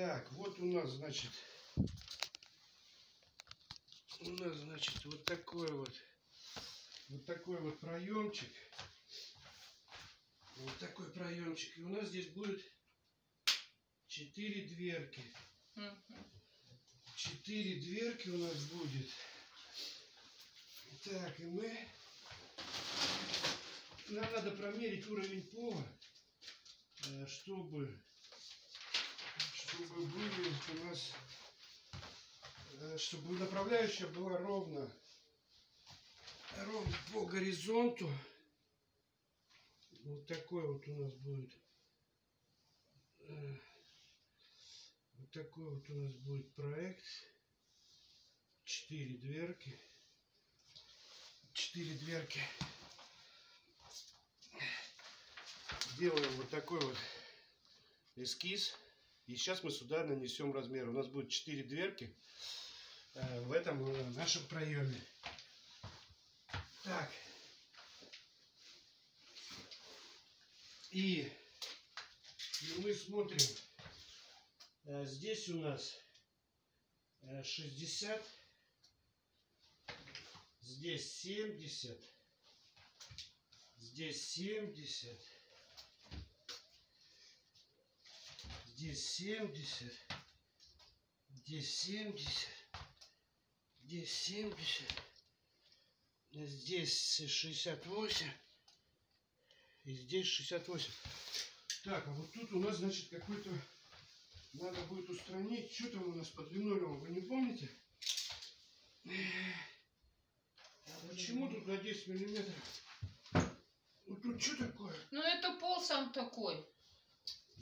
Так, вот у нас, значит, вот такой вот проемчик. Вот такой проемчик. И у нас здесь будет 4 дверки. 4 дверки у нас будет. Так, и нам надо промерить уровень пола, чтобы были у нас, чтобы направляющая была ровно по горизонту. Вот такой вот у нас будет. Вот такой вот у нас будет проект. 4 дверки. 4 дверки. Делаем вот такой вот эскиз. И сейчас мы сюда нанесем размер. У нас будет 4 дверки в этом нашем проеме. Так. И мы смотрим. Здесь у нас 60. Здесь 70. Здесь 70. Здесь 70. Здесь 70. Здесь 70. Здесь 68. И здесь 68. Так, а вот тут у нас, значит, какой-то... Надо будет устранить. Что там у нас под линолеум, вы не помните? А почему тут на 10 миллиметров? Вот тут что такое? Ну это пол сам такой.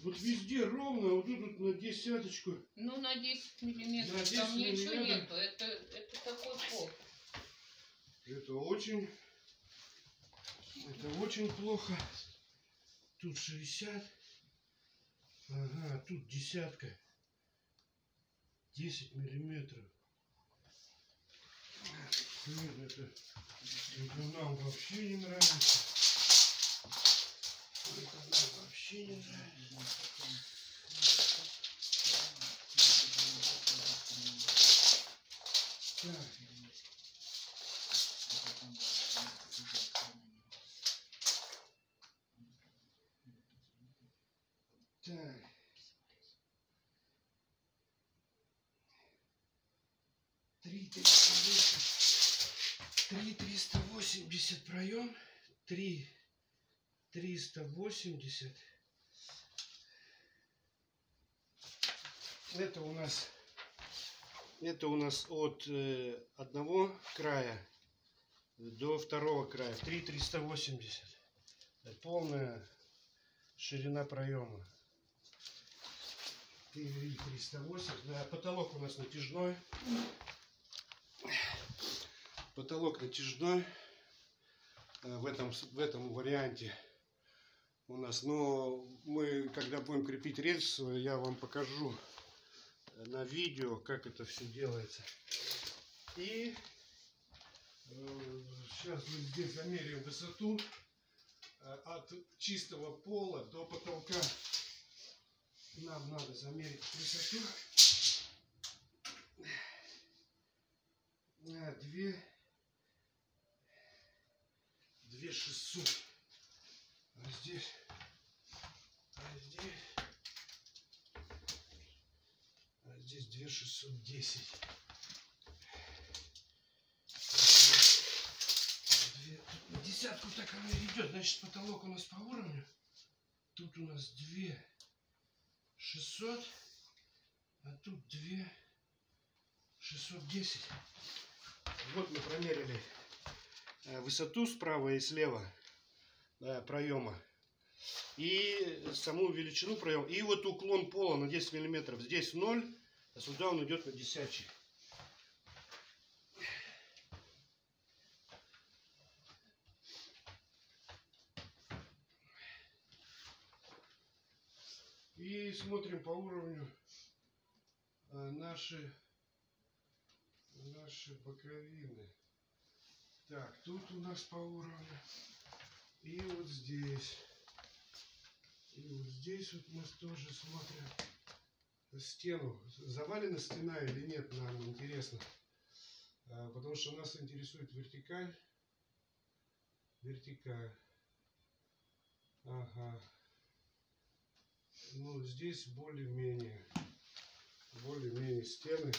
Вот везде ровно, а вот тут вот на десяточку. Ну на 10 миллиметров на 10 там миллиметров. Ничего нету. Это такой пол. Это очень плохо. Тут 60. Ага, тут десятка. 10 миллиметров. Нет, это нам вообще не нравится. Это нам вообще не нравится. Так. Проем 3 380. Это у нас от одного края до второго края 3 380. Полная ширина проема 3 380. Да, потолок у нас натяжной. Потолок натяжной в этом варианте у нас. Но мы, когда будем крепить рельс, я вам покажу на видео, как это все делается. И сейчас мы здесь замерим высоту от чистого пола до потолка. Нам надо замерить высоту. 2600. А здесь 2610. 2... Десятку так она идет. Значит, потолок у нас по уровню. Тут у нас 2600, а тут 2610. Вот мы промерили высоту справа и слева проема и саму величину проема. И вот уклон пола на 10 миллиметров. Здесь 0, а сюда он идет на десятчик. И смотрим по уровню наши боковины. Так, тут у нас по уровню. И вот здесь. И вот здесь вот мы тоже смотрим. стену. Завалена стена или нет, нам интересно. Потому что нас интересует вертикаль. Вертикаль. Ага. Ну, здесь более-менее. Более-менее стены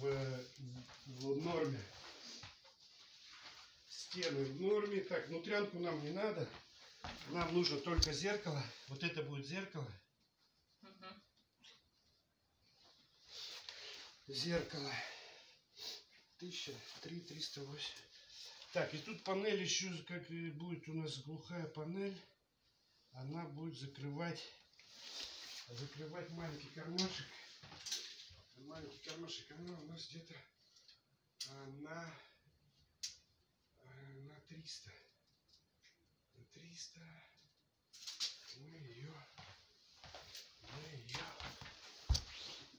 в норме. Стены в норме. Так, внутрянку нам не надо. Нам нужно только зеркало. Вот это будет зеркало. Зеркало. 1308. Так, и тут панель еще, как будет у нас глухая панель. Она будет закрывать маленький кармашек. Маленький кармашек, она у нас где-то на 300. На 300 мы ее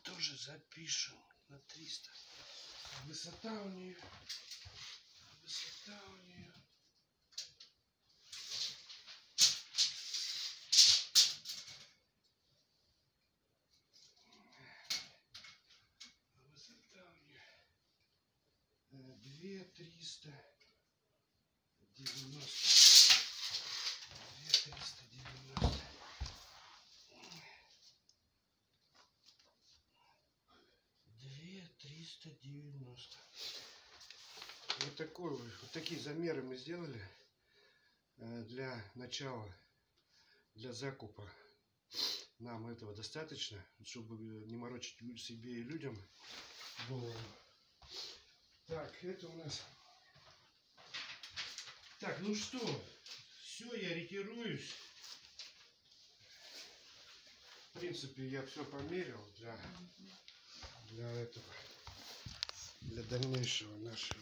тоже запишем. На 300. Высота у нее. Высота у нее 2390. 2390. Вот такие замеры мы сделали для начала, для закупа. Нам этого достаточно, чтобы не морочить себе и людям голову. Так, это у нас. Так, ну что, все, я ретируюсь. В принципе, я все померил для этого, для дальнейшего нашего